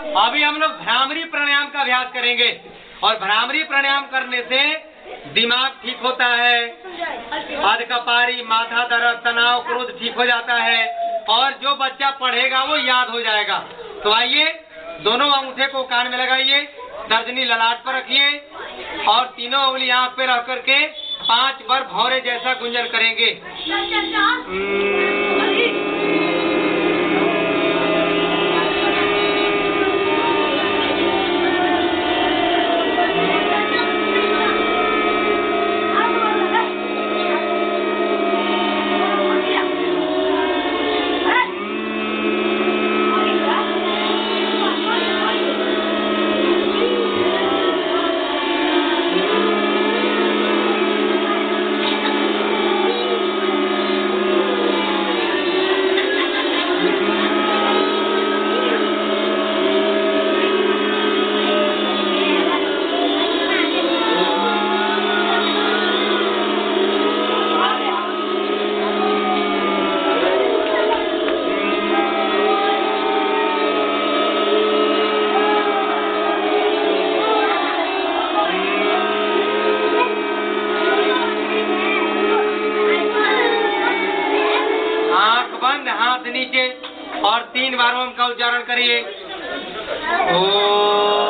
अभी हम लोग भ्रामरी प्राणायाम का अभ्यास करेंगे और भ्रामरी प्राणायाम करने से दिमाग ठीक होता है, अधकपारी, माथा दर्द, तनाव, क्रोध ठीक हो जाता है और जो बच्चा पढ़ेगा वो याद हो जाएगा। तो आइए दोनों अंगूठे को कान में लगाइए, तर्जनी ललाट पर रखिए और तीनों उंगली आँख पे रख करके 5 बार भौरे जैसा गुंजन करेंगे। हाथ नीचे और 3 बार ओम का उच्चारण करिए।